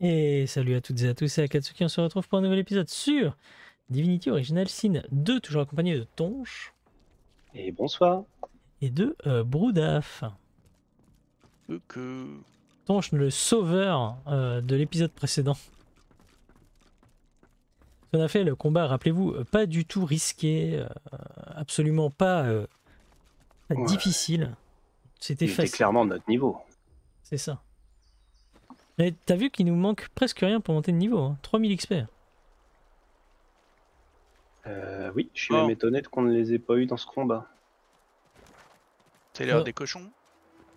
Et salut à toutes et à tous, c'est Akatsuki, on se retrouve pour un nouvel épisode sur Divinity Original Sin 2, toujours accompagné de Tonche. Et bonsoir. Et de Brudaf. Coucou. Tonche, le sauveur de l'épisode précédent. On a fait le combat, rappelez-vous, pas du tout risqué, absolument pas, pas difficile. C'était facile. C'était clairement notre niveau. C'est ça. Mais t'as vu qu'il nous manque presque rien pour monter de niveau, hein. 3000 XP. Oui, je suis même étonné qu'on ne les ait pas eu dans ce combat. C'est l'heure des cochons.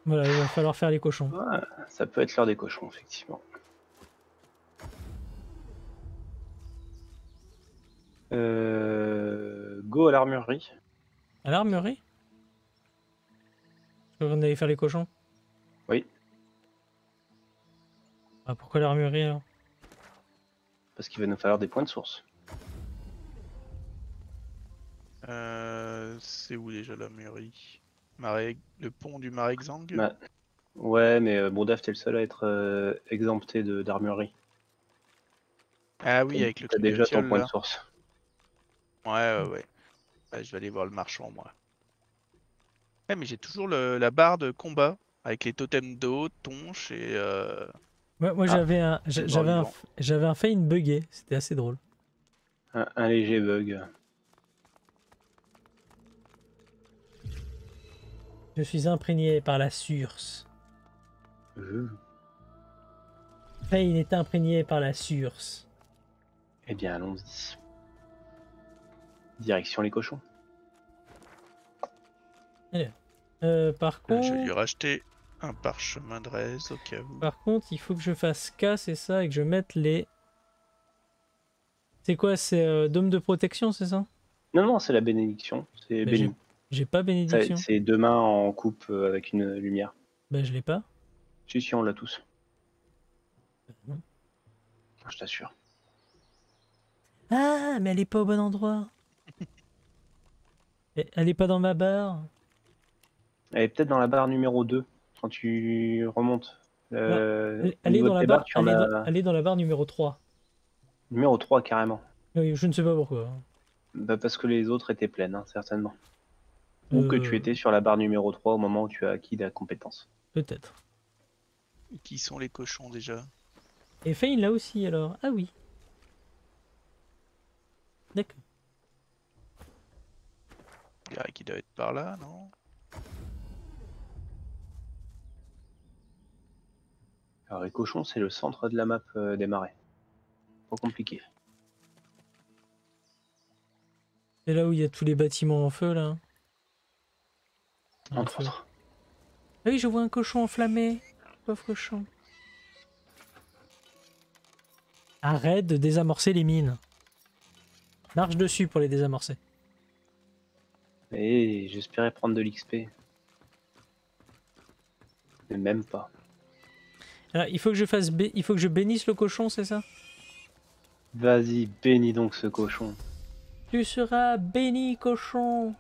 Voilà, il va falloir faire les cochons. Ouais, ça peut être l'heure des cochons, effectivement. Go à l'armurerie. À l'armurerie? Vous allez faire les cochons? Oui. Ah, pourquoi l'armurerie alors? Parce qu'il va nous falloir des points de source. C'est où déjà l'armurerie? Le pont du marais Xang? Ouais, mais Brudaf, t'es le seul à être exempté d'armurerie. Ah oui, avec le truc. T'as déjà ton point de source. Ouais. Bah, je vais aller voir le marchand, moi. Ouais, mais j'ai toujours la barre de combat avec les totems d'eau, Tonche et. Ouais, moi j'avais un Fane bugué, c'était assez drôle. Un léger bug. Je suis imprégné par la source. Fane est imprégné par la source. Eh bien, allons-y. Direction les cochons. Allez. Par contre... Je vais lui racheter un parchemin de raise au cas où. Par contre, il faut que je fasse casse et ça, et que je mette les... C'est quoi? C'est dôme de protection, c'est ça? Non, c'est la bénédiction. C'est béni. J'ai pas bénédiction. C'est deux mains en coupe avec une lumière. Bah je l'ai pas. Si, on l'a tous. Non. Je t'assure. Ah, mais elle est pas au bon endroit. Elle est pas dans ma barre. Elle est peut-être dans la barre numéro 2 quand tu remontes. Elle est dans la barre, elle est dans la barre numéro 3. Numéro 3 carrément. Oui, je ne sais pas pourquoi. Bah parce que les autres étaient pleines, hein, certainement. Ou que tu étais sur la barre numéro 3 au moment où tu as acquis la compétence. Peut-être. Qui sont les cochons déjà? Et Fane là aussi alors. Ah oui. D'accord. Il dirait qu'il doit être par là, non? Alors les cochons, c'est le centre de la map des marais. Pas compliqué. C'est là où il y a tous les bâtiments en feu, là. Entre autres. Ah oui, je vois un cochon enflammé. Pauvre cochon. Arrête de désamorcer les mines. Marche dessus pour les désamorcer. Et j'espérais prendre de l'XP. Mais même pas. Alors, il faut que je fasse il faut que je bénisse le cochon, c'est ça? Vas-y, bénis donc ce cochon. Tu seras béni, cochon.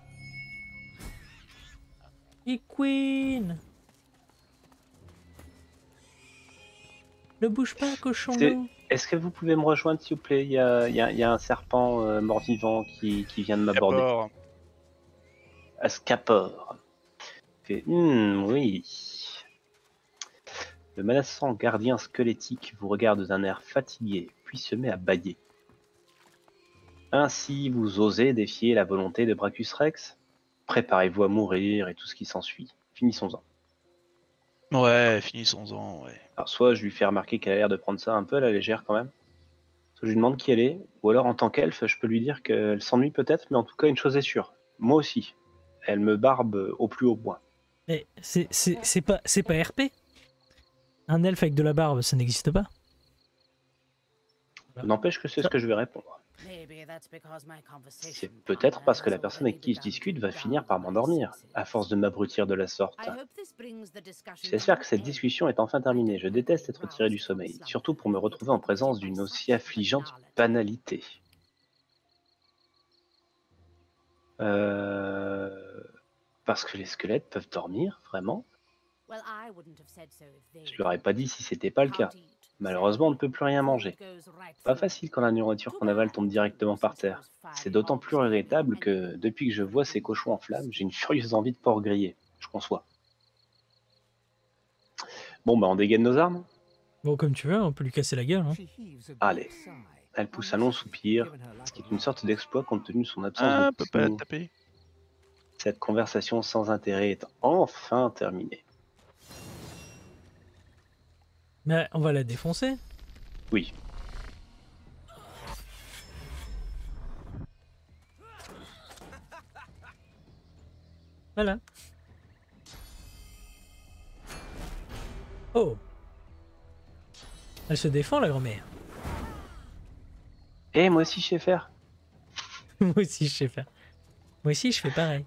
Et Queen. Ne bouge pas, cochon. Est-ce que vous pouvez me rejoindre, s'il vous plaît? Il y a un serpent mort-vivant qui vient de m'aborder. À Scapore. Oui. Le menaçant gardien squelettique vous regarde d'un air fatigué, puis se met à bâiller. Ainsi, vous osez défier la volonté de Bracus Rex? Préparez-vous à mourir et tout ce qui s'ensuit. Finissons-en. Ouais, finissons-en, ouais. Alors soit je lui fais remarquer qu'elle a l'air de prendre ça un peu à la légère quand même. Soit je lui demande qui elle est, ou alors en tant qu'elfe, je peux lui dire qu'elle s'ennuie peut-être, mais en tout cas une chose est sûre. Moi aussi. Elle me barbe au plus haut point. Mais c'est pas RP. Un elfe avec de la barbe, ça n'existe pas. N'empêche que c'est ce que je vais répondre. C'est peut-être parce que la personne avec qui je discute va finir par m'endormir, à force de m'abrutir de la sorte. J'espère que cette discussion est enfin terminée. Je déteste être tiré du sommeil, surtout pour me retrouver en présence d'une aussi affligeante banalité. Parce que les squelettes peuvent dormir, vraiment? Je ne leur ai pas dit si c'était pas le cas. Malheureusement, on ne peut plus rien manger. Pas facile quand la nourriture qu'on avale tombe directement par terre. C'est d'autant plus regrettable que, depuis que je vois ces cochons en flammes, j'ai une furieuse envie de porc grillé. Je conçois. Bon, bah on dégaine nos armes. Bon, comme tu veux, on peut lui casser la gueule. Hein. Allez. Elle pousse un long soupir, ce qui est une sorte d'exploit compte tenu de son absence. Ah, on peut pas la taper. Cette conversation sans intérêt est enfin terminée. Mais on va la défoncer. Oui. Voilà. Oh. Elle se défend, la grand-mère. Eh, moi aussi je sais faire. Moi aussi je sais faire. Moi aussi je fais pareil.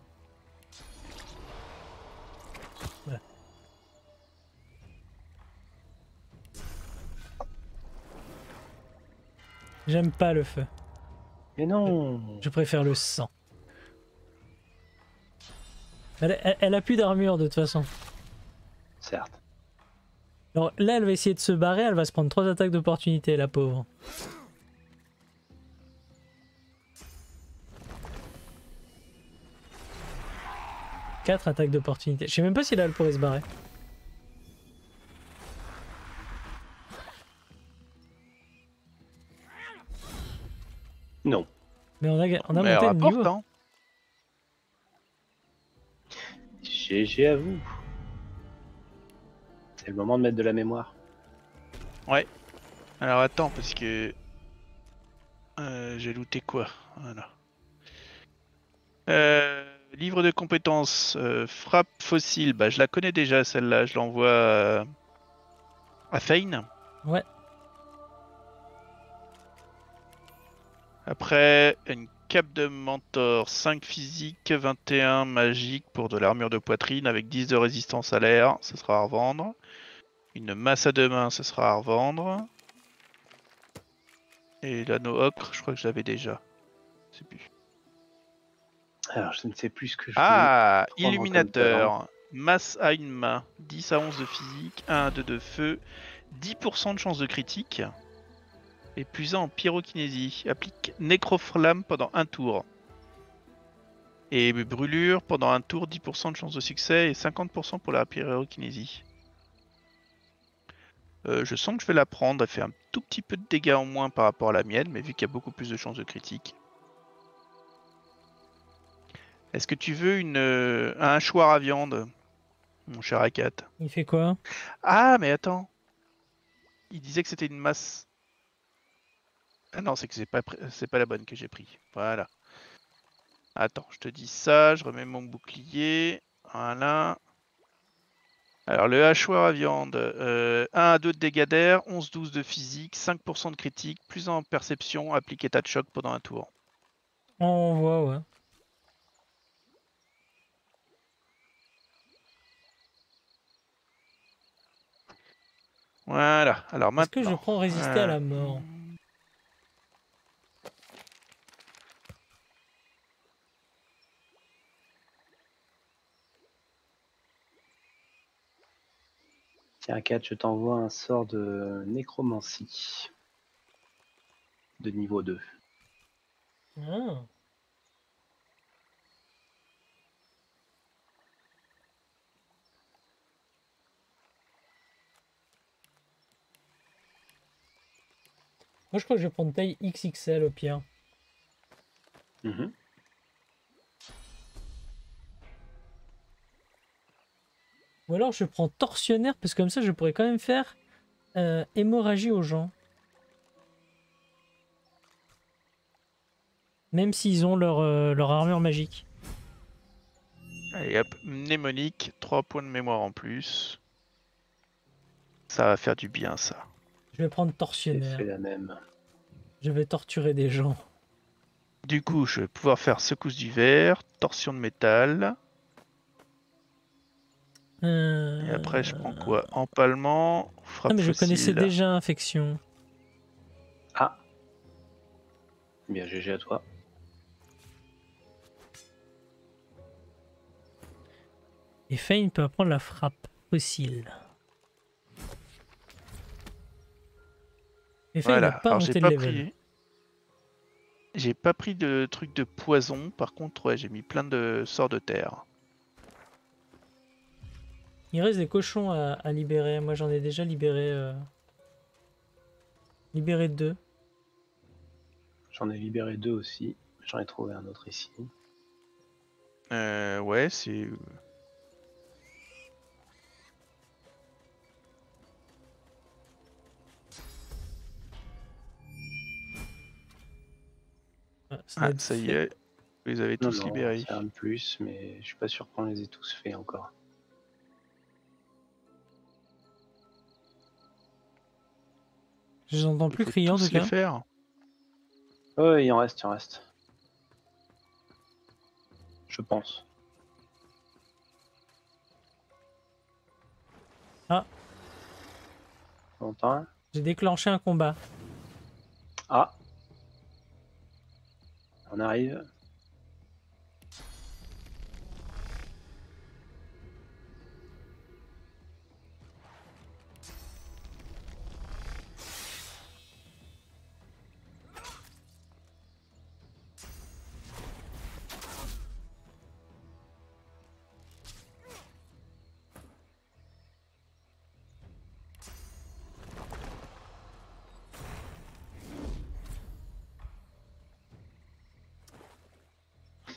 Voilà. J'aime pas le feu. Mais non. Je préfère le sang. Elle a plus d'armure de toute façon. Certes. Alors là elle va essayer de se barrer, elle va se prendre 3 attaques d'opportunité, la pauvre. Quatre attaques d'opportunité. Je sais même pas si là elle pourrait se barrer. Non. Mais on a monté le niveau. Hein. GG à vous. C'est le moment de mettre de la mémoire. Ouais. Alors attends parce que... j'ai looté quoi? Voilà. Livre de compétences, frappe fossile, bah je la connais déjà celle-là, je l'envoie à Fane. Ouais. Après, une cape de mentor, 5 physique, 21 magique pour de l'armure de poitrine avec 10 de résistance à l'air, ce sera à revendre. Une masse à deux mains, ce sera à revendre. Et l'anneau ocre, je crois que je l'avais déjà. Je sais plus. Alors, je ne sais plus ce que je... Ah, illuminateur. Masse à une main. 10 à 11 de physique, 1 à 2 de feu, 10% de chance de critique. Et plus 1 en pyrokinésie. Applique nécroflamme pendant un tour. Et brûlure pendant un tour, 10% de chance de succès et 50% pour la pyrokinésie. Je sens que je vais la prendre. Elle fait un tout petit peu de dégâts en moins par rapport à la mienne, mais vu qu'il y a beaucoup plus de chances de critique. Est-ce que tu veux un hachoir à viande, mon cher Akat? Il fait quoi? Ah, mais attends. Il disait que c'était une masse. Ah non, c'est que c'est pas la bonne que j'ai pris. Voilà. Attends, je te dis ça, je remets mon bouclier. Voilà. Alors, le hachoir à viande, 1 à 2 de dégâts d'air, 11-12 de physique, 5% de critique, plus en perception, applique état de choc pendant un tour. On voit, ouais. Voilà, alors maintenant... Est-ce que je prends résister à la mort? Tiens, 4, je t'envoie un sort de nécromancie. De niveau 2. Ah. Moi je crois que je vais prendre taille XXL au pire. Mmh. Ou alors je prends tortionnaire parce que comme ça je pourrais quand même faire hémorragie aux gens. Même s'ils ont leur armure magique. Allez hop, mnémonique, 3 points de mémoire en plus. Ça va faire du bien ça. Je vais prendre tortionnaire. C'est la même. Je vais torturer des gens. Du coup, je vais pouvoir faire secousse du verre, torsion de métal. Et après, je prends quoi? Empalement, frappe. Ah, mais je connaissais déjà infection. Ah. Bien, GG à toi. Et Fane peut apprendre la frappe fossile. Voilà. Pas alors j'ai pas pris. J'ai pas pris de trucs de poison. Par contre, ouais, j'ai mis plein de sorts de terre. Il reste des cochons à libérer. Moi, j'en ai déjà libéré. Libéré 2. J'en ai libéré 2 aussi. J'en ai trouvé un autre ici. Ouais, c'est. Ah, ça y est, vous les avez tous libérés. Un plus, mais je suis pas sûr qu'on les ait tous faits encore. Je les entends plus crier en tout cas. Oh, il en reste, il en reste. Je pense. Ah. Longtemps. J'ai déclenché un combat. Ah. On arrive.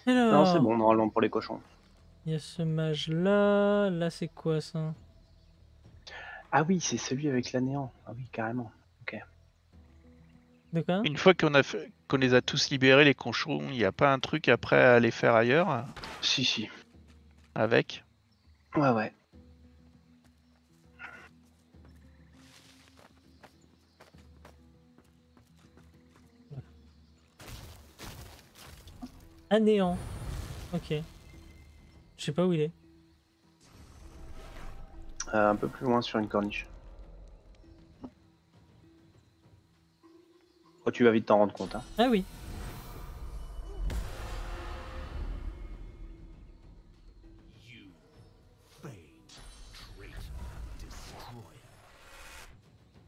Non, c'est bon, normalement pour les cochons. Il y a ce mage là. Là, c'est quoi ça? Ah oui, c'est celui avec l'anéant. Ah oui, carrément. Ok. De quoi? Une fois qu'on a fait... qu'on les a tous libérés, les cochons, il n'y a pas un truc après à les faire ailleurs? Si, si. Avec? Ouais, ouais. Anéant. Ok. Je sais pas où il est. Un peu plus loin sur une corniche. Oh, tu vas vite t'en rendre compte. Hein. Ah oui.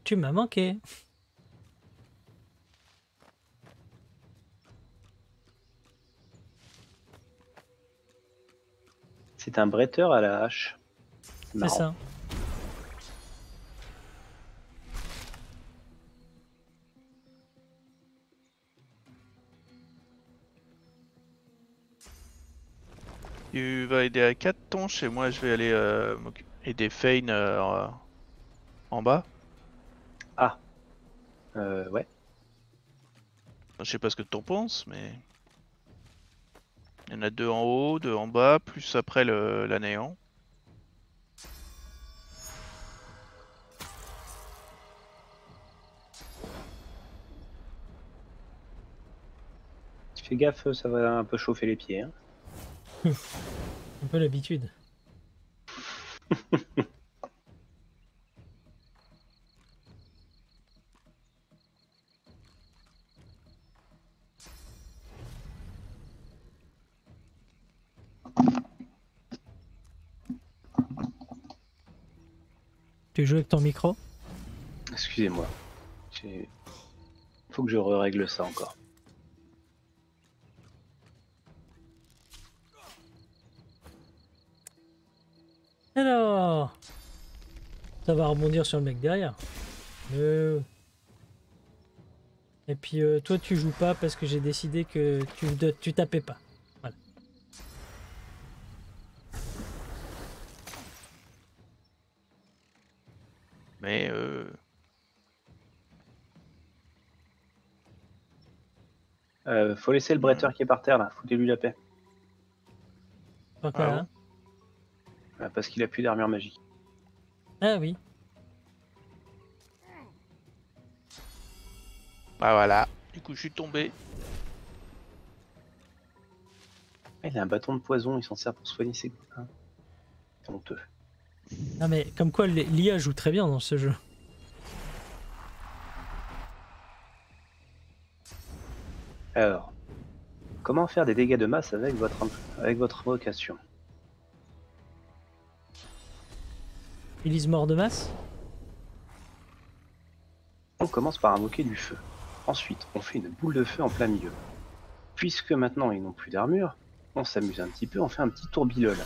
Tu m'as manqué. C'est un bretteur à la hache. C'est ça. Tu vas aider à 4 Tonche et moi je vais aller aider Fane en bas. Ah. Ouais. Je sais pas ce que t'en penses, mais... Il y en a 2 en haut, 2 en bas, plus après l'anéant. Fais gaffe, ça va un peu chauffer les pieds. Hein. Un peu l'habitude. Tu joues avec ton micro? Excusez-moi. Faut que je règle ça encore. Alors, ça va rebondir sur le mec derrière. Et puis toi tu joues pas parce que j'ai décidé que tu tapais pas. Mais faut laisser le bretteur qui est par terre là, foutez-lui la paix. Pourquoi là? Parce qu'il a plus d'armure magique. Ah oui. Bah voilà, du coup je suis tombé. Il a un bâton de poison, il s'en sert pour soigner ses copains. C'est honteux. Non mais comme quoi l'IA joue très bien dans ce jeu. Alors, comment faire des dégâts de masse avec votre invocation? Utilise mort de masse. Oh, commence par invoquer du feu. Ensuite, on fait une boule de feu en plein milieu. Puisque maintenant ils n'ont plus d'armure, on s'amuse un petit peu, on fait un petit tourbillol.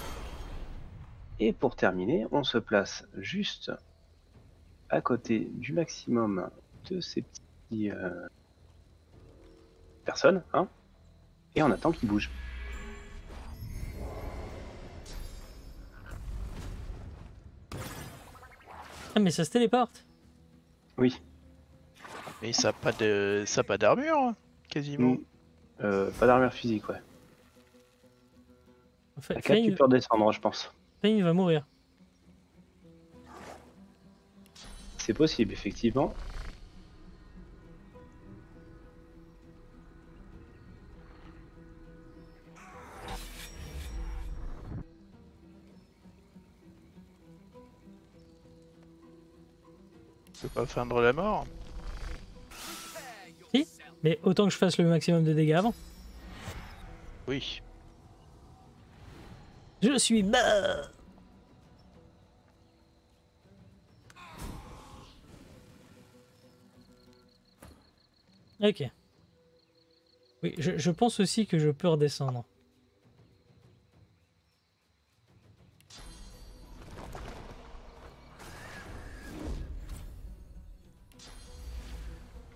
Et pour terminer, on se place juste à côté du maximum de ces petits personnes, hein, et on attend qu'ils bougent. Ah mais ça se téléporte. Oui. Mais ça n'a pas d'armure, quasiment. Pas d'armure physique, ouais. En fait, Fane, tu peux redescendre, je pense. Fane va mourir. C'est possible, effectivement. Je peux pas feindre la mort. Si, mais autant que je fasse le maximum de dégâts avant. Oui. Je suis mort. Ok. Oui, je pense aussi que je peux redescendre.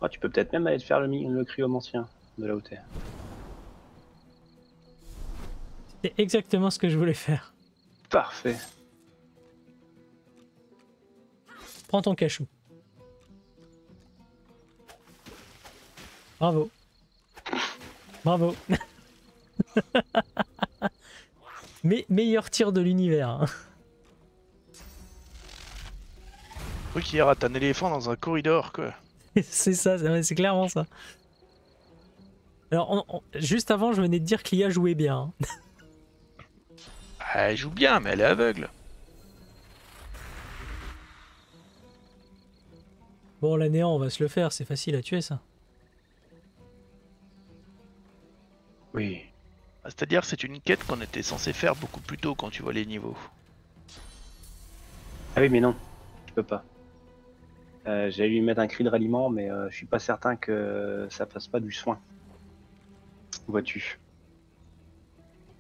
Oh, tu peux peut-être même aller te faire le cryomancien de la hauteur. C'est exactement ce que je voulais faire. Parfait. Prends ton cachou. Bravo. Bravo. Mais meilleur tir de l'univers. Hein. Le truc hier, rate un éléphant dans un corridor, quoi. C'est ça, c'est clairement ça. Alors, juste avant, je venais de dire que l'IA jouait bien. Elle joue bien, mais elle est aveugle. Bon, l'anéant, on va se le faire, c'est facile à tuer, ça. Oui. C'est-à-dire, c'est une quête qu'on était censé faire beaucoup plus tôt quand tu vois les niveaux. Ah oui, mais non, je peux pas. J'allais lui mettre un cri de ralliement, mais je suis pas certain que ça passe pas du soin. Vois-tu?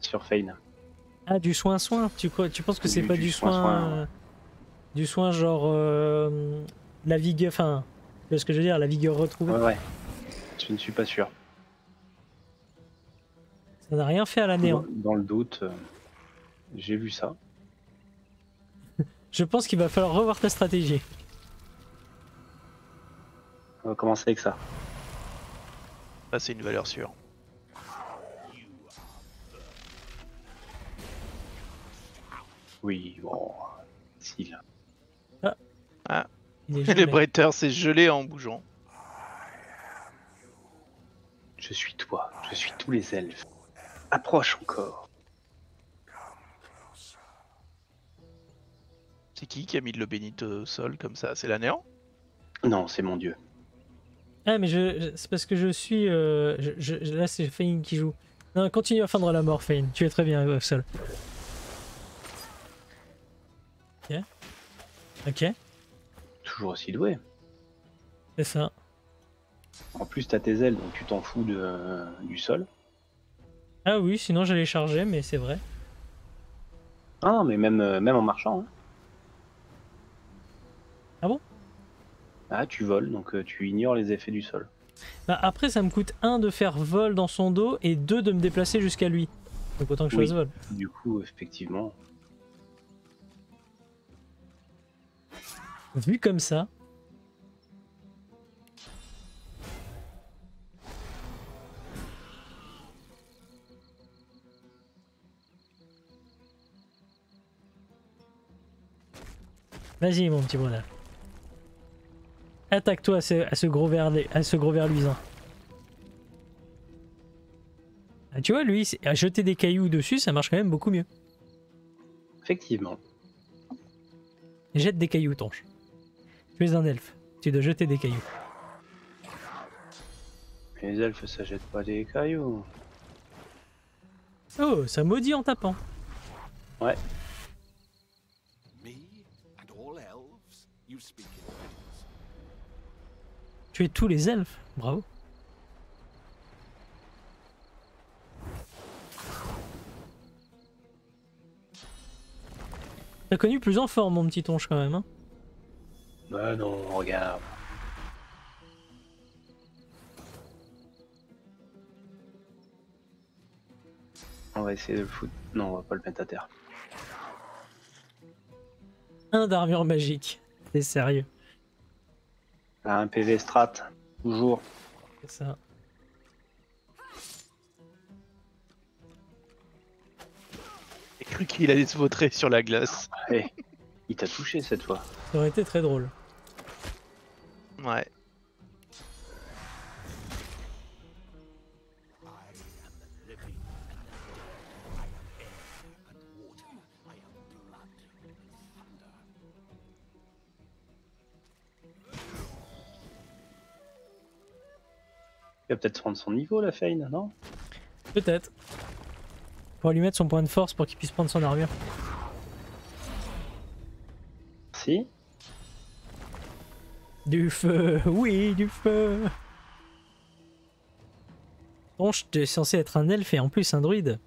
Sur Fane. Ah, du soin-soin? Tu penses que c'est pas du soin... Du soin genre... la vigueur... Enfin... Tu vois ce que je veux dire? La vigueur retrouvée? Ouais, ouais. Je ne suis pas sûr. Ça n'a rien fait à l'anéant. Dans le doute, j'ai vu ça. Je pense qu'il va falloir revoir ta stratégie. On va commencer avec ça. Ça, c'est une valeur sûre. Oui, bon... Si, là. Ah. Ah. Le Bretter s'est gelé en bougeant. Je suis toi, je suis tous les elfes. Approche encore. C'est qui a mis de l'eau bénite au sol comme ça? C'est l'anéant? Non, c'est mon dieu. Ah mais c'est parce que je suis... là c'est Fane qui joue. Non, continue à feindre la mort Fane, tu es très bien au sol. Ok. Ok. Toujours aussi doué. C'est ça. En plus t'as tes ailes donc tu t'en fous de, du sol. Ah oui, sinon j'allais charger mais c'est vrai. Ah mais même en marchant. Hein. Ah bon? Ah tu voles donc tu ignores les effets du sol. Bah après ça me coûte 1 de faire vol dans son dos et 2 de me déplacer jusqu'à lui. Donc autant que je fasse vol. Du coup effectivement... Vu comme ça. Vas-y mon petit bonhomme. Attaque-toi à ce gros ver luisant. Ah, tu vois lui, à jeter des cailloux dessus, ça marche quand même beaucoup mieux. Effectivement. Jette des cailloux, Tonche. Tu es un elfe, tu dois jeter des cailloux. Les elfes ça jette pas des cailloux. Oh, ça maudit en tapant. Ouais. Tuer tous les elfes, bravo. T'as connu plus en forme mon petit Tonche quand même hein. Bah non, regarde. On va essayer de le foutre. Non, on va pas le mettre à terre. Un d'armure magique, c'est sérieux. Un PV strat, toujours. C'est ça. J'ai cru qu'il allait se vautrer sur la glace. Ouais. Il t'a touché cette fois. Ça aurait été très drôle. Ouais. Il va peut-être prendre son niveau la Fane, non? Peut-être. On va lui mettre son point de force pour qu'il puisse prendre son armure. Merci. Du feu, oui, du feu. Tonche, t'es censé être un elfe et en plus un druide.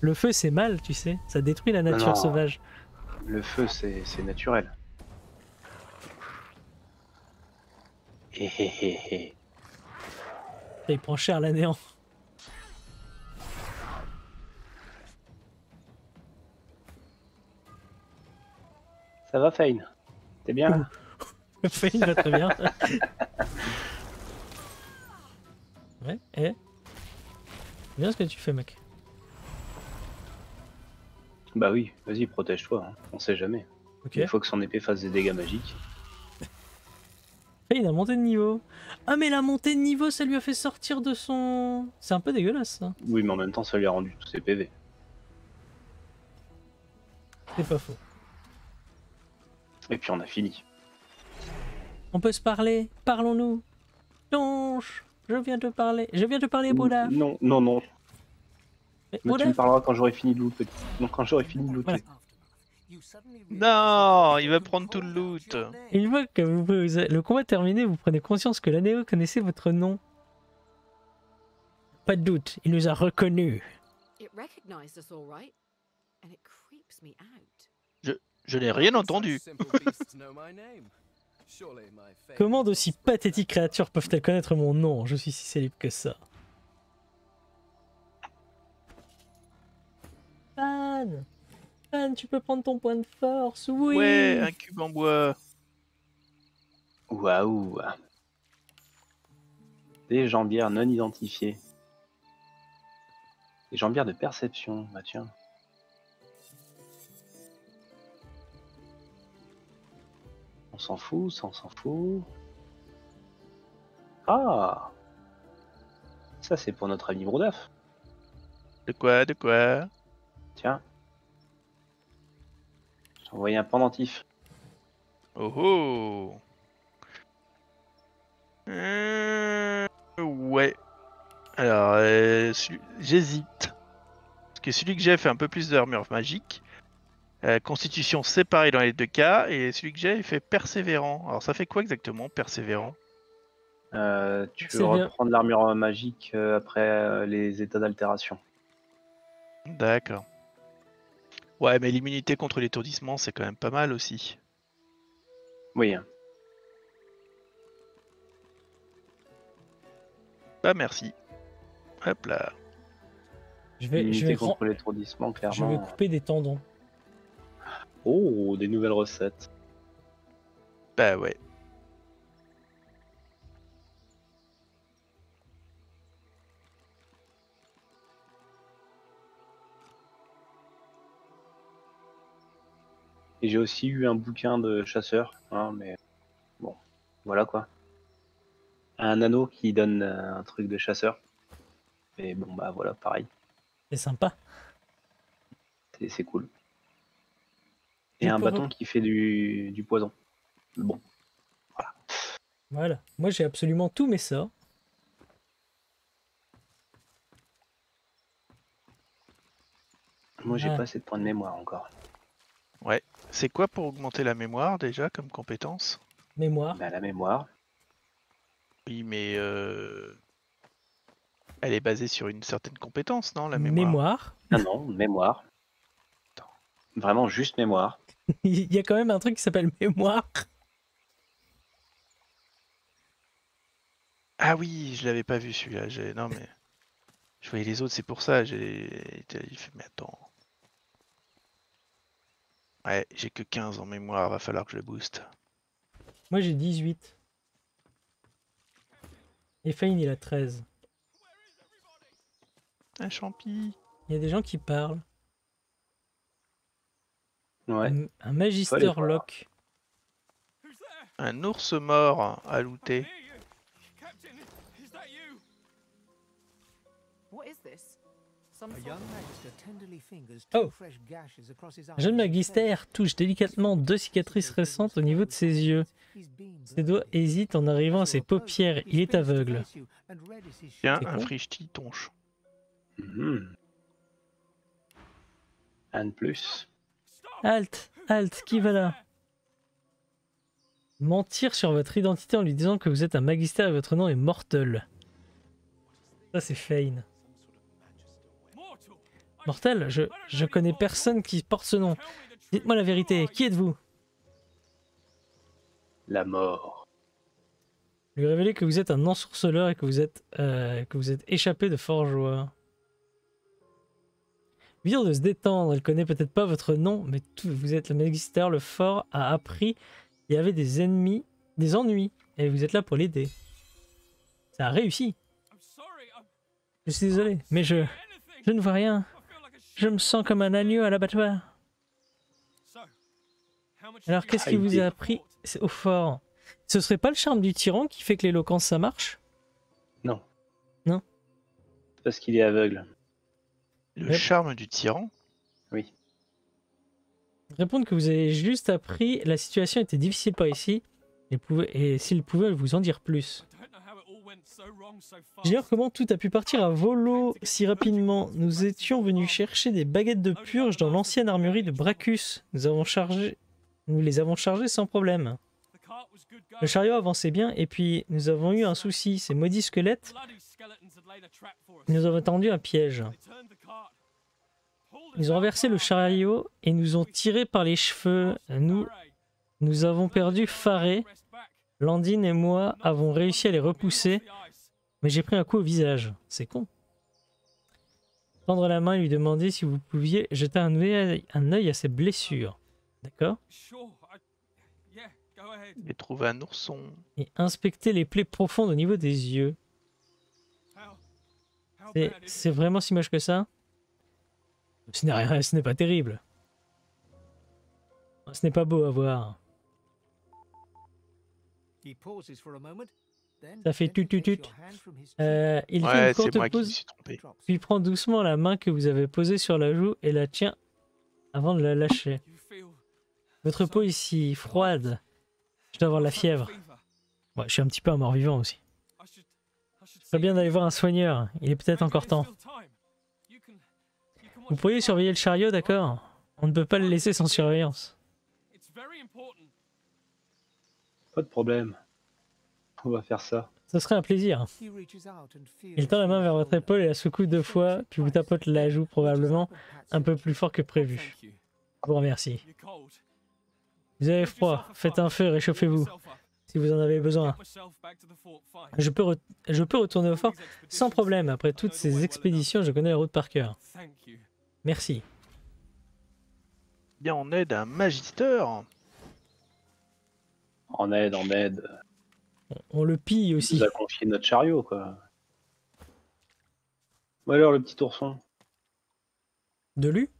Le feu c'est mal, tu sais, ça détruit la nature sauvage. Le feu c'est naturel. Hé hé hé hé. Il prend cher l'anéant. Ça va Fane? T'es bien là? Fane va très bien. Ouais, eh. Bien ce que tu fais mec. Bah oui, vas-y protège-toi, hein. On sait jamais. Okay. Il faut que son épée fasse des dégâts magiques. Il a monté de niveau. Ah mais la montée de niveau ça lui a fait sortir de son... C'est un peu dégueulasse ça. Oui mais en même temps ça lui a rendu tous ses PV. C'est pas faux. Et puis on a fini. On peut se parler, parlons-nous. Tonche, je viens te parler Brudaf. Non, non, non. Mais tu me parleras quand j'aurai fini de looter. Donc quand j'aurai fini de looter. Voilà. Non, il veut prendre tout le loot. Il veut que vous, le combat terminé, vous prenez conscience que l'Anéo connaissait votre nom. Pas de doute, il nous a reconnus. Je n'ai rien entendu. Comment d'aussi pathétiques créatures peuvent-elles connaître mon nom? Je suis si célèbre que ça. Fan. Tu peux prendre ton point de force, oui. Ouais, un cube en bois. Waouh. Des jambières non identifiées. Des jambières de perception, bah tiens. On s'en fout, ça on s'en fout. Ah. Ça c'est pour notre ami Brudaf. De quoi, de quoi? Tiens. Envoyer un pendentif. Oh oh. Ouais. Alors, j'hésite. Parce que celui que j'ai fait un peu plus d'armure magique. Constitution séparée dans les deux cas. Et celui que j'ai fait persévérant. Alors, ça fait quoi exactement, persévérant? Tu peux reprendre l'armure magique après les états d'altération. D'accord. Ouais, mais l'immunité contre l'étourdissement, c'est quand même pas mal aussi. Oui. Bah merci. Hop là. Je vais contre l'étourdissement, clairement. Je vais couper des tendons. Oh, des nouvelles recettes. Bah ouais. J'ai aussi eu un bouquin de chasseur, hein, mais bon, voilà quoi. Un anneau qui donne un truc de chasseur. Mais bon, bah voilà, pareil. C'est sympa. C'est cool. Et un bâton qui fait du poison. Bon, voilà. Voilà, moi j'ai absolument tous mes sorts. Moi j'ai pas assez de points de mémoire encore. Ouais, c'est quoi pour augmenter la mémoire déjà comme compétence? Mémoire. Bah, la mémoire. Oui, mais elle est basée sur une certaine compétence, non, la mémoire? Mémoire. Ah non, mémoire. Attends. Vraiment juste mémoire. Il y a quand même un truc qui s'appelle mémoire. Ah oui, je l'avais pas vu celui-là. Non mais je voyais les autres, c'est pour ça. Il fait mais attends. Ouais, j'ai que 15 en mémoire, va falloir que je le booste. Moi j'ai 18. Et Fane il a 13. Un champi. Il y a des gens qui parlent. Ouais. Un Magister Locke. Un ours mort à looter. Oh! Un jeune Magister touche délicatement deux cicatrices récentes au niveau de ses yeux. Ses doigts hésitent en arrivant à ses paupières. Il est aveugle. Tiens, un frichti Tonche. Un de plus. Halt! Halt! Qui va là? Mentir sur votre identité en lui disant que vous êtes un Magister et votre nom est mortel. Ça, c'est Fane. Mortel, je connais personne qui porte ce nom. Dites-moi la vérité, qui êtes-vous? La mort. Lui révéler que vous êtes un ensorceleur et que vous êtes échappé de Forgeois. Lui dire de se détendre, elle connaît peut-être pas votre nom, mais vous êtes le Magister, le fort a appris, il y avait des ennemis, des ennuis, et vous êtes là pour l'aider. Ça a réussi. Je suis désolé, mais je ne vois rien. Je me sens comme un agneau à l'abattoir. Alors qu'est-ce qui vous a appris au fort? Ce serait pas le charme du tyran qui fait que l'éloquence ça marche? Non. Non. Parce qu'il est aveugle. Le charme du tyran? Oui. Répondre que vous avez juste appris, la situation était difficile par ici, et s'il pouvait vous en dire plus. J'ignore comment tout a pu partir à volo si rapidement. Nous étions venus chercher des baguettes de purge dans l'ancienne armurerie de Bracus. Nous les avons chargées sans problème. Le chariot avançait bien et puis nous avons eu un souci. Ces maudits squelettes nous ont tendu un piège. Ils ont renversé le chariot et nous ont tiré par les cheveux. Nous avons perdu Fane. Landine et moi avons réussi à les repousser, mais j'ai pris un coup au visage. C'est con. Tendre la main et lui demander si vous pouviez jeter un œil à ses blessures. D'accord? Et trouver un ourson. Et inspecter les plaies profondes au niveau des yeux. C'est vraiment si moche que ça? Ce n'est pas terrible. Ce n'est pas beau à voir. Ça fait tut. Il fait une courte pause, puis prend doucement la main que vous avez posée sur la joue et la tient avant de la lâcher. Votre peau ici, froide. Je dois avoir la fièvre. Ouais, je suis un petit peu un mort-vivant aussi. Ce serait bien d'aller voir un soigneur. Il est peut-être encore temps. Vous pourriez surveiller le chariot, d'accord? On ne peut pas le laisser sans surveillance. Pas de problème. On va faire ça. Ce serait un plaisir. Il tend la main vers votre épaule et la secoue deux fois, puis vous tapote la joue probablement un peu plus fort que prévu. Je vous remercie. Vous avez froid, faites un feu, réchauffez-vous, si vous en avez besoin. Je peux retourner au fort sans problème. Après toutes ces expéditions, je connais la route par cœur. Merci. Bien, on aide un Magister. En aide. On le pille aussi. On a confié notre chariot, quoi. Ou alors le petit ourson. De lui?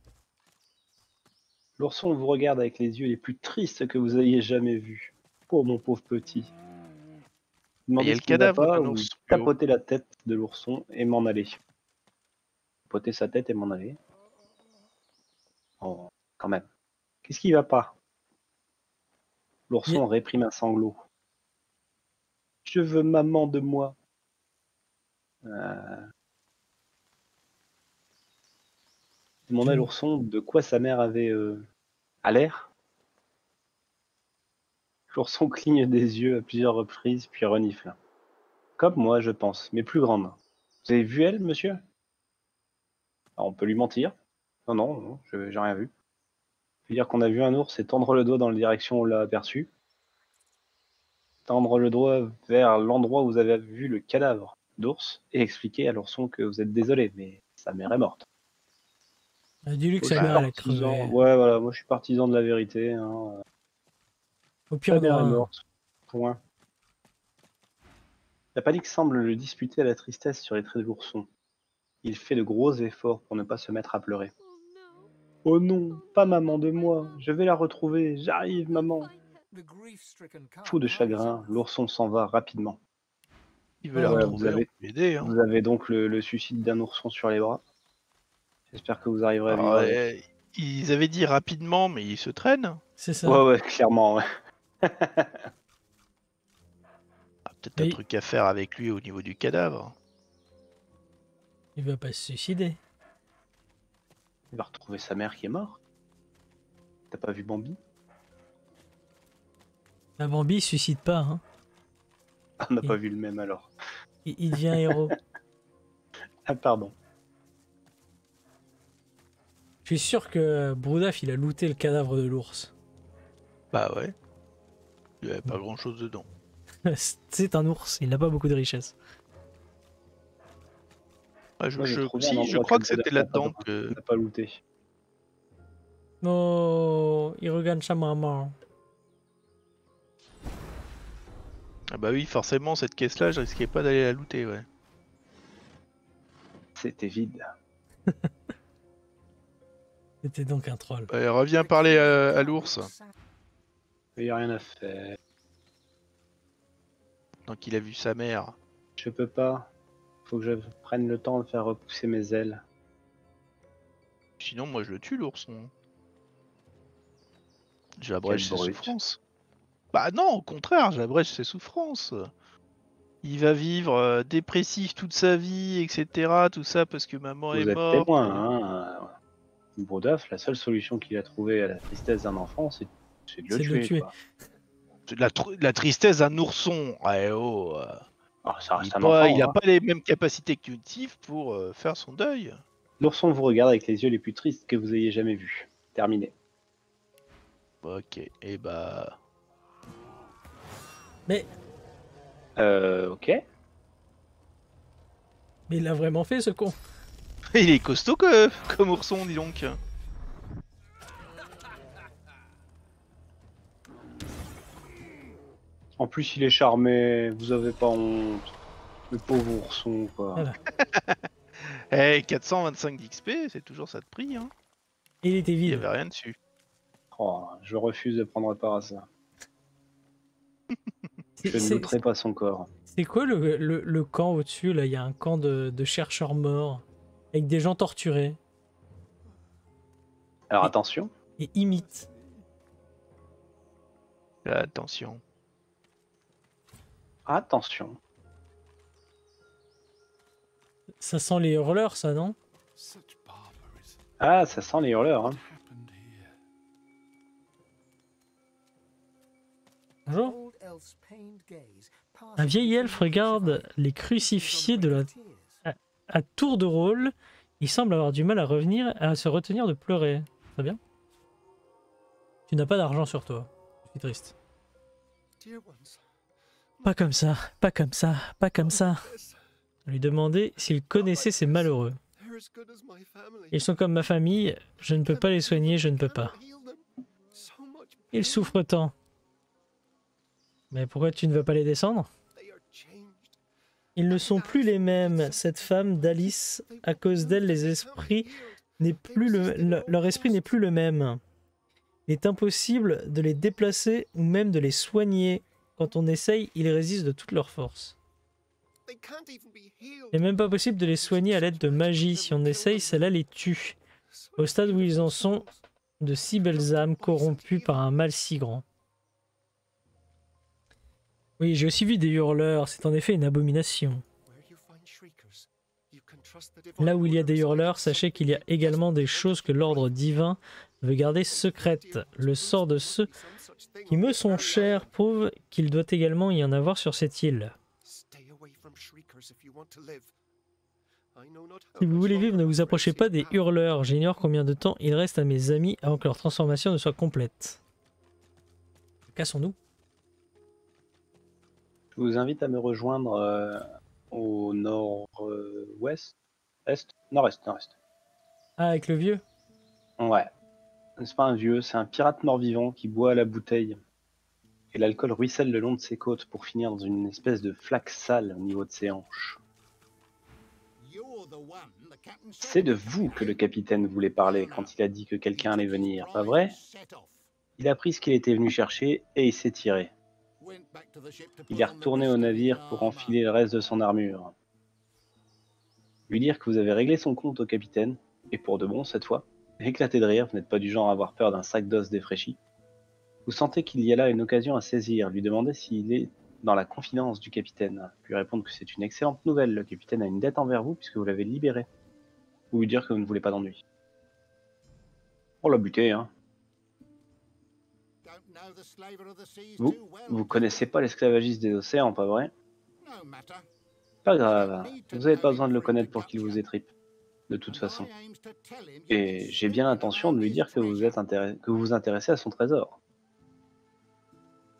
L'ourson vous regarde avec les yeux les plus tristes que vous ayez jamais vus. Pour mon pauvre petit. Demandez le cadavre ou tapoter la tête de l'ourson et m'en aller. Tapoter sa tête et m'en aller. Oh, quand même. Qu'est-ce qui va pas? L'ourson réprime un sanglot. Je veux maman de moi. Demandez à l'ourson de quoi sa mère avait à l'air. L'ourson cligne des yeux à plusieurs reprises puis renifle. Comme moi, je pense, mais plus grande. Vous avez vu elle, monsieur? Alors, on peut lui mentir. Non, non, non, j'ai rien vu. Je veux dire qu'on a vu un ours et tendre le dos dans la direction où on l'a aperçu. Tendre le doigt vers l'endroit où vous avez vu le cadavre d'ours et expliquer à l'ourson que vous êtes désolé, mais sa mère est morte. Dis-lui que sa mère est crevée. Ouais, voilà, moi je suis partisan de la vérité. Hein. Au pire, sa mère est morte. Point. La panique semble le disputer à la tristesse sur les traits de l'ourson. Il fait de gros efforts pour ne pas se mettre à pleurer. Oh non, pas maman de moi, je vais la retrouver, j'arrive maman. Fou de chagrin, l'ourson s'en va rapidement. Il veut la retrouver, vous avez donc le suicide d'un ourson sur les bras. J'espère que vous arriverez à vivre. Ils avaient dit rapidement, mais ils se traînent. C'est ça. Ouais, ouais, clairement, ouais. Peut-être un truc à faire avec lui au niveau du cadavre. Il va pas se suicider. Il va retrouver sa mère qui est morte. T'as pas vu Bambi? La Bambi il suicide pas. Hein. On n'a pas vu le même alors. Il devient héros. Ah pardon. Je suis sûr que Brudaf il a looté le cadavre de l'ours. Bah ouais. Il n'y avait pas grand chose dedans. C'est un ours, il n'a pas beaucoup de richesse. Ouais, je crois que c'était là-dedans que... Il n'a pas looté. Non, il regarde sa maman. Ah bah oui, forcément, cette caisse-là, je risquais pas d'aller la looter, ouais. C'était vide. C'était donc un troll. Bah, reviens parler à l'ours. Il n'y a rien à faire. Donc il a vu sa mère. Je peux pas. Faut que je prenne le temps de faire repousser mes ailes. Sinon moi je le tue l'ourson. J'abrège ses souffrances. Bah non, au contraire, j'abrège ses souffrances. Il va vivre dépressif toute sa vie, etc. Tout ça parce que maman est morte. Témoin, hein. Brudaf, la seule solution qu'il a trouvée à la tristesse d'un enfant, c'est de le tuer. La tristesse d'un ourson, ouais, oh. Ça reste il n'a pas les mêmes capacités cognitives pour faire son deuil. L'ourson vous regarde avec les yeux les plus tristes que vous ayez jamais vus. Terminé. Ok, et bah... Mais... ok. Mais il l'a vraiment fait ce con. Il est costaud comme ourson, dis donc. En plus, il est charmé, vous avez pas honte. Le pauvre ourson, quoi. Voilà. Hey, 425 d'XP, c'est toujours ça de prix, hein. Il était vide. Il n'y avait rien dessus. Oh, je refuse de prendre part à ça. Je ne goûterai pas son corps. C'est quoi le camp au-dessus, là? Il y a un camp de chercheurs morts, avec des gens torturés. Alors attention. Et imite. Attention. Attention. Ça sent les hurleurs, ça, non? Ah, ça sent les hurleurs. Hein. Bonjour. Un vieil elfe regarde les crucifiés de la... à tour de rôle. Il semble avoir du mal à se retenir de pleurer. Très bien. Tu n'as pas d'argent sur toi. Je suis triste. Pas comme ça, pas comme ça, pas comme ça. Lui demander s'il connaissait ces malheureux. Ils sont comme ma famille, je ne peux pas les soigner, je ne peux pas. Ils souffrent tant. Mais pourquoi tu ne veux pas les descendre? Ils ne sont plus les mêmes, cette femme d'Alice. À cause d'elle, leur esprit n'est plus le même. Il est impossible de les déplacer ou même de les soigner. Quand on essaye, ils résistent de toute leur force. Il n'est même pas possible de les soigner à l'aide de magie. Si on essaye, celle-là les tue. Au stade où ils en sont, de si belles âmes corrompues par un mal si grand. Oui, j'ai aussi vu des hurleurs. C'est en effet une abomination. Là où il y a des hurleurs, sachez qu'il y a également des choses que l'ordre divin veut garder secrètes. Le sort de ceux qui me sont chers prouve qu'il doit également y en avoir sur cette île. Si vous voulez vivre, ne vous approchez pas des hurleurs. J'ignore combien de temps il reste à mes amis avant que leur transformation ne soit complète. Cassons-nous. Je vous invite à me rejoindre au nord-ouest. Est, nord-est, nord-est. Ah, avec le vieux? Ouais. C'est pas un vieux, c'est un pirate mort-vivant qui boit à la bouteille. Et l'alcool ruisselle le long de ses côtes pour finir dans une espèce de flaque sale au niveau de ses hanches. C'est de vous que le capitaine voulait parler quand il a dit que quelqu'un allait venir, pas vrai? Il a pris ce qu'il était venu chercher et il s'est tiré. Il est retourné au navire pour enfiler le reste de son armure. Lui dire que vous avez réglé son compte au capitaine, et pour de bon cette fois. Éclaté de rire, vous n'êtes pas du genre à avoir peur d'un sac d'os défraîchi. Vous sentez qu'il y a là une occasion à saisir, lui demander s'il est dans la confidence du capitaine, lui répondre que c'est une excellente nouvelle, le capitaine a une dette envers vous puisque vous l'avez libéré, ou lui dire que vous ne voulez pas d'ennui. On l'a buté, hein. Vous connaissez pas l'esclavagiste des océans, pas vrai? Pas grave, vous n'avez pas besoin de le connaître pour qu'il vous étripe, de toute façon. Et j'ai bien l'intention de lui dire que vous vous intéressez à son trésor.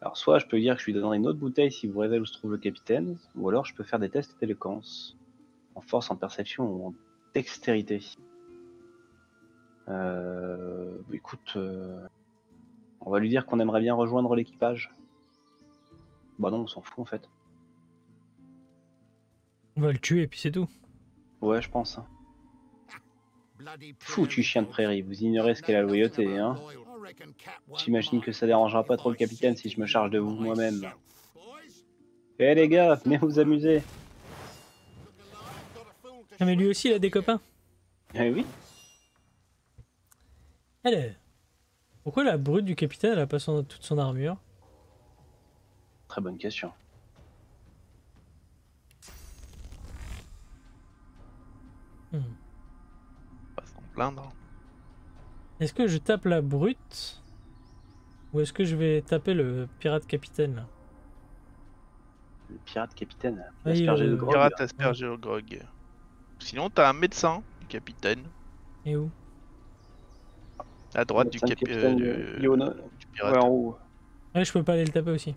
Alors soit je peux dire que je lui donnerai une autre bouteille si vous révèle où se trouve le capitaine, ou alors je peux faire des tests d'éloquence, en force, en perception ou en dextérité. Écoute, on va lui dire qu'on aimerait bien rejoindre l'équipage. Bah non, on s'en fout en fait. On va le tuer et puis c'est tout. Ouais, je pense. Foutu chien de prairie, vous ignorez ce qu'est la loyauté, hein. J'imagine que ça dérangera pas trop le capitaine si je me charge de vous moi-même. Eh les gars, venez vous amuser. Ah mais lui aussi il a des copains. Eh oui. Allez. Pourquoi la brute du capitaine elle a pas toute son armure? Très bonne question. Pas s'en plaindre. Est-ce que je tape la brute ou est-ce que je vais taper le pirate capitaine là? Le pirate capitaine. Asperger le pirate asperger le grog. Sinon t'as un médecin du capitaine. Et où? À droite du capitaine. Du pirate. Ouais, en haut. Ouais, je peux pas aller le taper aussi.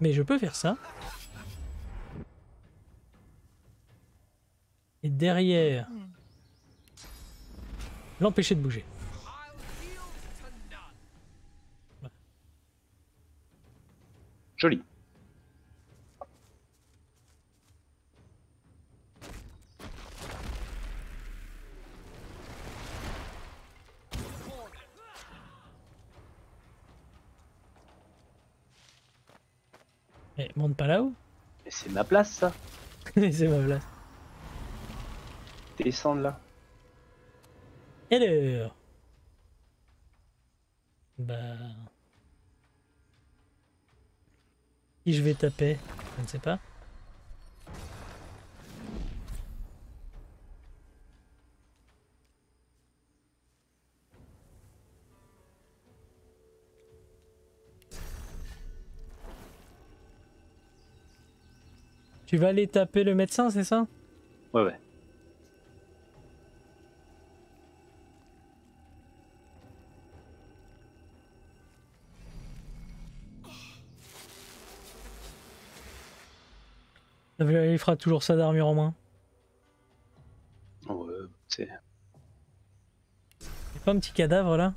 Mais je peux faire ça. Et derrière. L'empêcher de bouger. Ouais. Joli. Mais monte pas là-haut. Mais c'est ma place ça. C'est ma place. Descends de là. Hello. Bah... Qui je vais taper? Je ne sais pas. Tu vas aller taper le médecin, c'est ça? Ouais, ouais. Il fera toujours ça d'armure en main. Ouais, c'est... Y'a pas un petit cadavre là?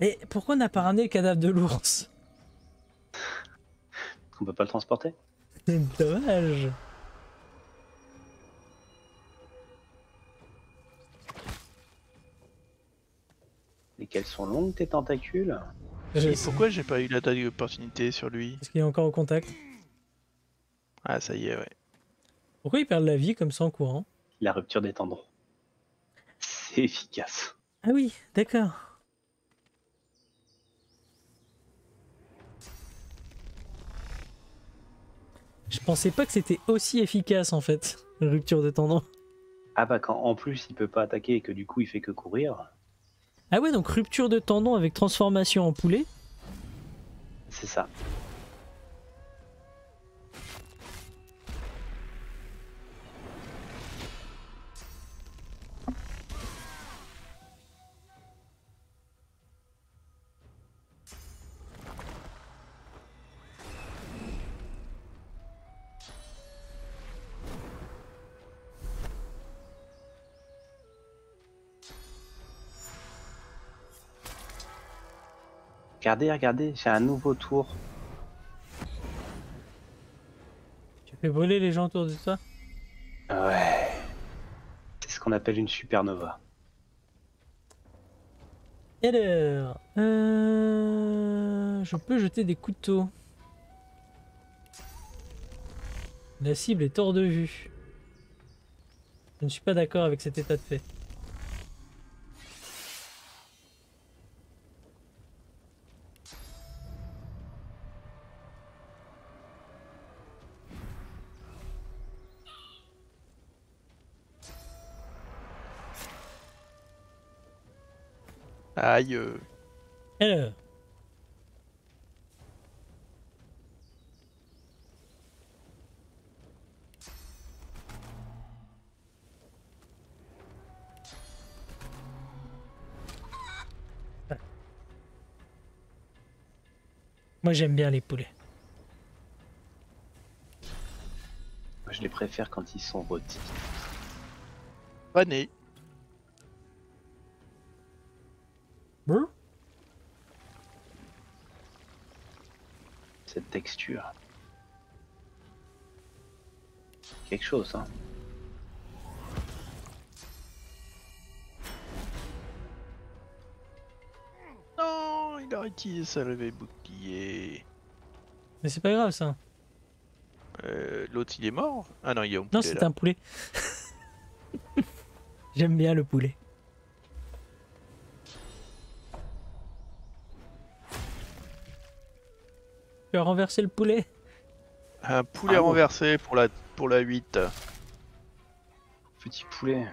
Et pourquoi on n'a pas ramené le cadavre de l'ours? On peut pas le transporter? C'est dommage. Et quelles sont longues tes tentacules? Et pourquoi j'ai pas eu la taille d'opportunité sur lui? Parce qu'il est encore au contact. Ah ça y est, ouais. Pourquoi ils perdent la vie comme ça en courant? La rupture des tendons. C'est efficace. Ah oui, d'accord. Je pensais pas que c'était aussi efficace en fait, la rupture de tendons. Ah bah quand en plus il peut pas attaquer et que du coup il fait que courir. Ah ouais, donc rupture de tendons avec transformation en poulet. C'est ça. Regardez, regardez, j'ai un nouveau tour. Tu fais voler les gens autour de toi? Ouais. C'est ce qu'on appelle une supernova. Et alors, je peux jeter des couteaux. La cible est hors de vue. Je ne suis pas d'accord avec cet état de fait. Aïe. Alors. Moi j'aime bien les poulets. Moi je les préfère quand ils sont rôtis. Pané. Cette texture. Quelque chose, hein. Non, il a utilisé sa levée bouclier. Mais c'est pas grave ça. L'autre il est mort? Ah non, il est en poulet. Non, c'est un poulet. J'aime bien le poulet. Tu as renversé le poulet? Un poulet renversé pour la 8. Petit poulet.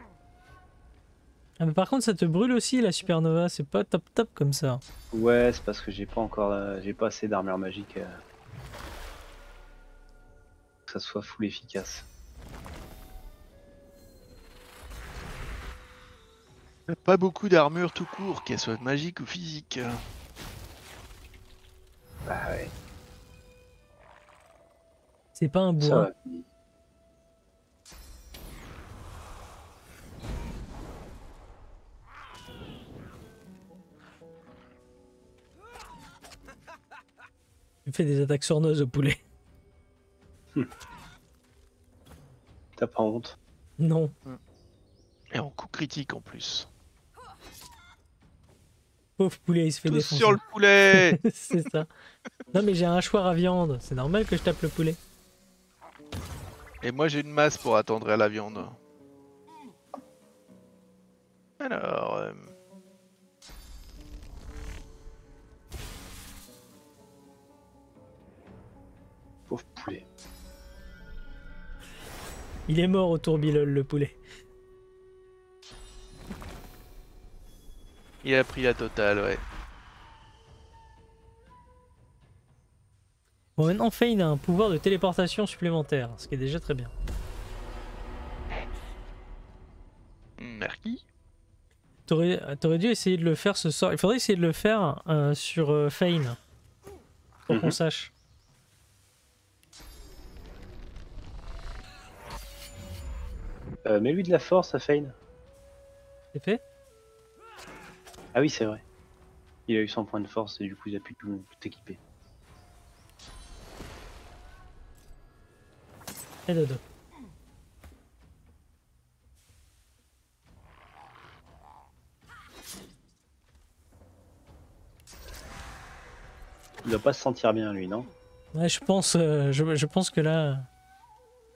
Ah mais par contre ça te brûle aussi la supernova, c'est pas top top comme ça. Ouais, c'est parce que j'ai pas encore j'ai pas assez d'armure magique que ça soit full efficace. Pas beaucoup d'armure tout court, qu'elle soit magique ou physique. Bah ouais. C'est pas un bois. Tu fais des attaques sournoises au poulet. T'as pas honte? Non. Et en coup critique en plus. Pauvre poulet, il se fait défoncer. Sur le poulet. C'est ça. Non mais j'ai un hachoir à viande, c'est normal que je tape le poulet. Et moi j'ai une masse pour attendre à la viande. Alors... Pauvre poulet. Il est mort au tourbilole le poulet. Il a pris la totale, ouais. Bon, maintenant Fane a un pouvoir de téléportation supplémentaire, ce qui est déjà très bien. Merci. T'aurais dû essayer de le faire ce soir. Il faudrait essayer de le faire sur Fane. Pour qu'on sache. Mets-lui de la force à Fane. C'est fait? Ah oui, c'est vrai. Il a eu 100 points de force et du coup il a pu tout équiper. Et dodo. Il doit pas se sentir bien lui, non? Ouais, je pense que là,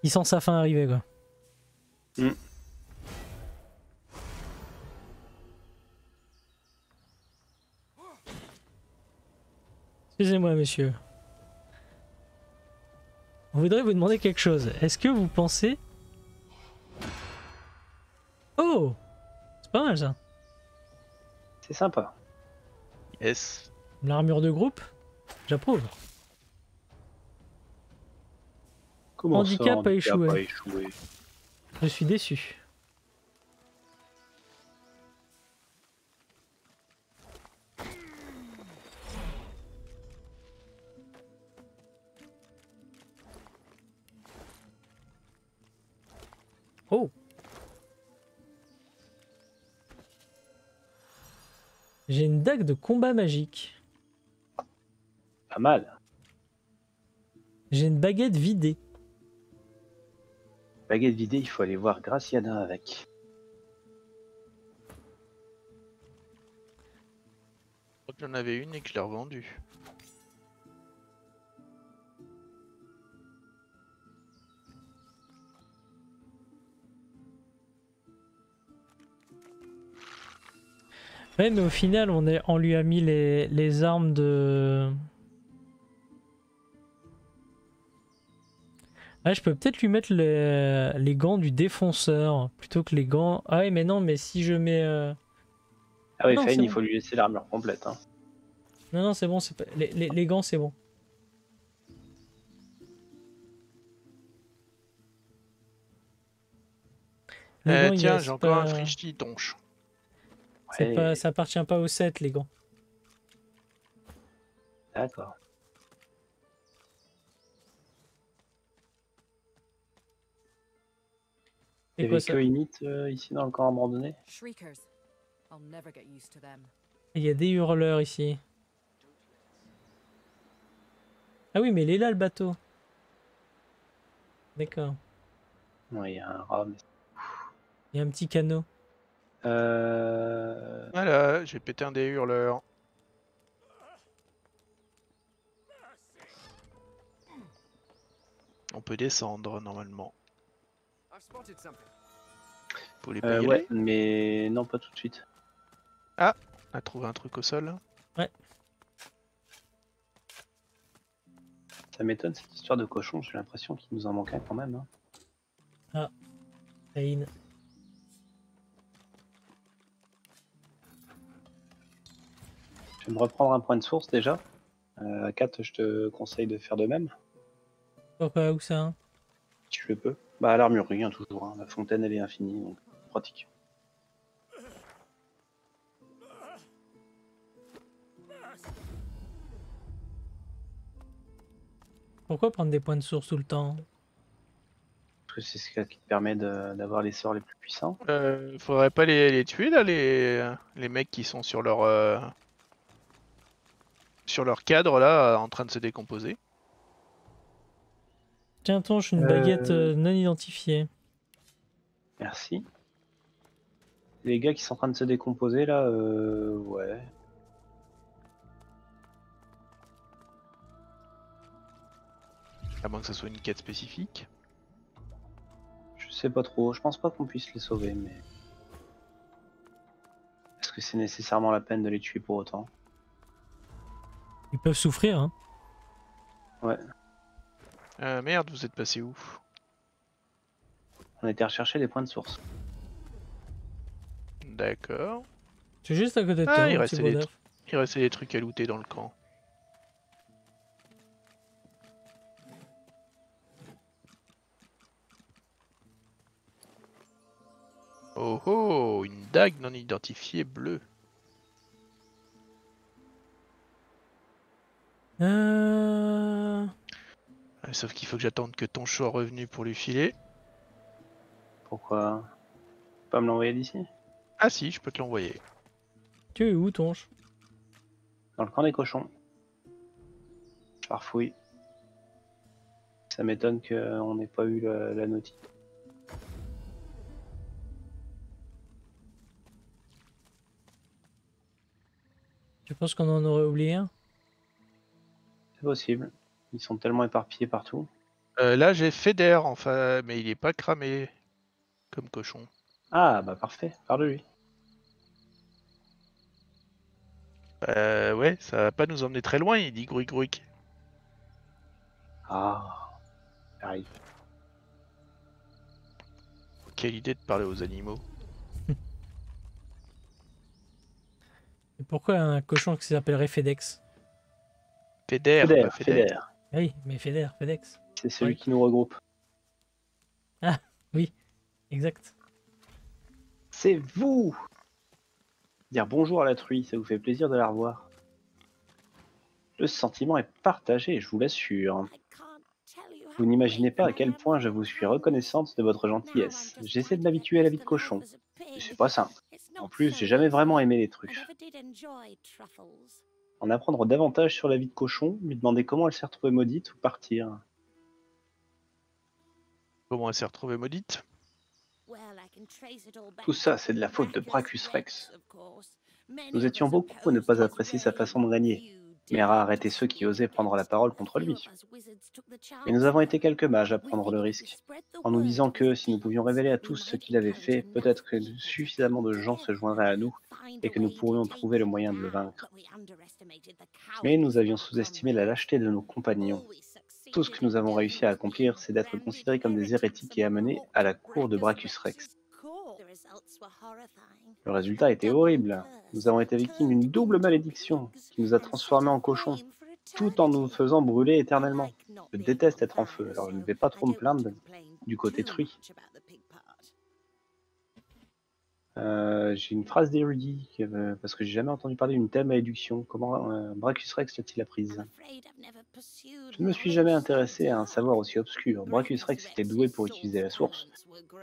il sent sa fin arriver quoi. Mm. Excusez-moi monsieur. On voudrait vous demander quelque chose. Est-ce que vous pensez... Oh, c'est pas mal ça. C'est sympa. Yes. L'armure de groupe, j'approuve. Comment handicap à échouer. Je suis déçu. Oh! J'ai une dague de combat magique. mal. J'ai une baguette vidée. Baguette vidée, il faut aller voir Graciana avec. J'en avais une et que je l'ai revendue. Ouais, mais au final, on lui a mis les armes de... Ah, je peux peut-être lui mettre les gants du défenseur plutôt que les gants... Ah ouais, mais non, mais si je mets... Ah oui, Fane, il faut lui laisser l'armure complète. Hein. Non, non, c'est bon, c'est pas... les gants, c'est bon. Gants, tiens, j'ai encore un frichti, Tonche. Ouais. Pas, ça appartient pas au set, les gants. D'accord. Il y avait que Init ici dans le camp abandonné. Il y a des hurleurs ici. Ah oui, mais il est là le bateau. D'accord. Ouais, il y a un rat. Mais... Il y a un petit canot. Voilà, j'ai pété un des hurleurs. On peut descendre normalement. Faut les payer. Ouais, mais non, pas tout de suite. Ah, on a trouvé un truc au sol. Ouais. Ça m'étonne cette histoire de cochon, j'ai l'impression qu'il nous en manquait quand même. Hein. Ah, Fane. Je vais me reprendre un point de source déjà. Kat, je te conseille de faire de même. Pourquoi, où ça hein? Si tu le peux. Bah, à l'armurerie, hein, toujours. Hein. La fontaine, elle est infinie, donc pratique. Pourquoi prendre des points de source tout le temps? Parce que c'est ce qui te permet d'avoir les sorts les plus puissants. Faudrait pas les tuer, là, les mecs qui sont sur leur... Sur leur cadre là en train de se décomposer. Tiens, Tonche, une baguette non identifiée. Merci. Les gars qui sont en train de se décomposer là, ouais. À moins que ça soit une quête spécifique. Je sais pas trop, je pense pas qu'on puisse les sauver, mais. Est-ce que c'est nécessairement la peine de les tuer pour autant? Ils peuvent souffrir, hein. Ouais. Merde, vous êtes passé où? On était recherché des points de source. D'accord. C'est juste à côté de toi, il restait des trucs à looter dans le camp. Oh oh, une dague non identifiée bleue. Sauf qu'il faut que j'attende que Tonche soit revenu pour lui filer. Pourquoi? Tu peux pas me l'envoyer d'ici? Ah si, je peux te l'envoyer. Tu es où, Tonche? Dans le camp des cochons. Je farfouille. Ça m'étonne qu'on n'ait pas eu la notice. Tu penses qu'on en aurait oublié un? Possible, ils sont tellement éparpillés partout. Là j'ai Feder enfin, mais il est pas cramé comme cochon. Ah bah parfait, parle de lui. Ouais, ça va pas nous emmener très loin, il dit grouic grouic. Ah, arrive. Quelle idée de parler aux animaux. Et pourquoi un cochon qui s'appellerait Fedex? Feder. Oui, mais Fedex. C'est celui qui nous regroupe. Ah, oui, exact. C'est vous! Dire bonjour à la truie, ça vous fait plaisir de la revoir. Le sentiment est partagé, je vous l'assure. Vous n'imaginez pas à quel point je vous suis reconnaissante de votre gentillesse. J'essaie de m'habituer à la vie de cochon. Mais c'est pas simple. En plus, j'ai jamais vraiment aimé les truffes. En apprendre davantage sur la vie de cochon, lui demander comment elle s'est retrouvée maudite ou partir. Comment elle s'est retrouvée maudite? Tout ça, c'est de la faute de Bracus Rex. Nous étions beaucoup à ne pas apprécier sa façon de régner, mais à arrêter ceux qui osaient prendre la parole contre lui. Et nous avons été quelques mages à prendre le risque, en nous disant que si nous pouvions révéler à tous ce qu'il avait fait, peut-être que suffisamment de gens se joindraient à nous et que nous pourrions trouver le moyen de le vaincre. Mais nous avions sous-estimé la lâcheté de nos compagnons. Tout ce que nous avons réussi à accomplir, c'est d'être considérés comme des hérétiques et amenés à la cour de Bracus Rex. Le résultat était horrible. Nous avons été victimes d'une double malédiction qui nous a transformés en cochons, tout en nous faisant brûler éternellement. Je déteste être en feu, alors je ne vais pas trop me plaindre du côté truie. J'ai une phrase d'érudit, parce que j'ai jamais entendu parler d'une thème à éduction. Comment Bracus Rex l'a-t-il apprise? Je ne me suis jamais intéressé à un savoir aussi obscur. Bracus Rex était doué pour utiliser la source,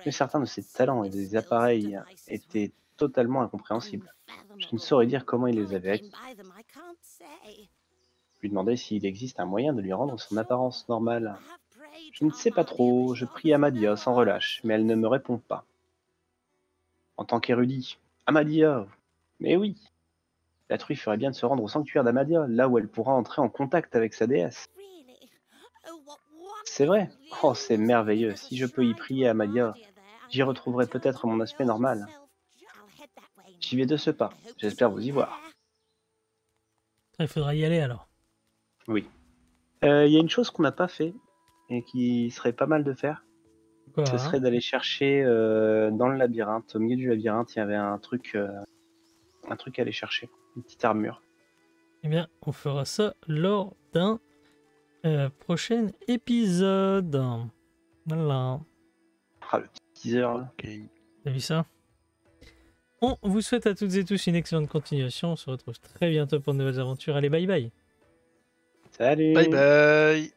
mais certains de ses talents et des appareils étaient totalement incompréhensibles. Je ne saurais dire comment il les avait acquis. Je lui demandais s'il existe un moyen de lui rendre son apparence normale. Je ne sais pas trop, je prie Amadia sans relâche, mais elle ne me répond pas. En tant qu'érudit, Amadia, mais oui, la truie ferait bien de se rendre au sanctuaire d'Amadia, là où elle pourra entrer en contact avec sa déesse. C'est vrai, oh c'est merveilleux, si je peux y prier Amadia, j'y retrouverai peut-être mon aspect normal. J'y vais de ce pas, j'espère vous y voir. Il faudra y aller alors. Oui. Il y a une chose qu'on n'a pas fait, et qui serait pas mal de faire. Voilà. Ce serait d'aller chercher dans le labyrinthe, au milieu du labyrinthe, il y avait un truc à aller chercher, une petite armure. Eh bien, on fera ça lors d'un prochain épisode. Voilà. Ah, le petit teaser, là. Okay. T'as vu ça? On vous souhaite à toutes et tous une excellente continuation. On se retrouve très bientôt pour de nouvelles aventures. Allez, bye bye. Salut. Bye bye.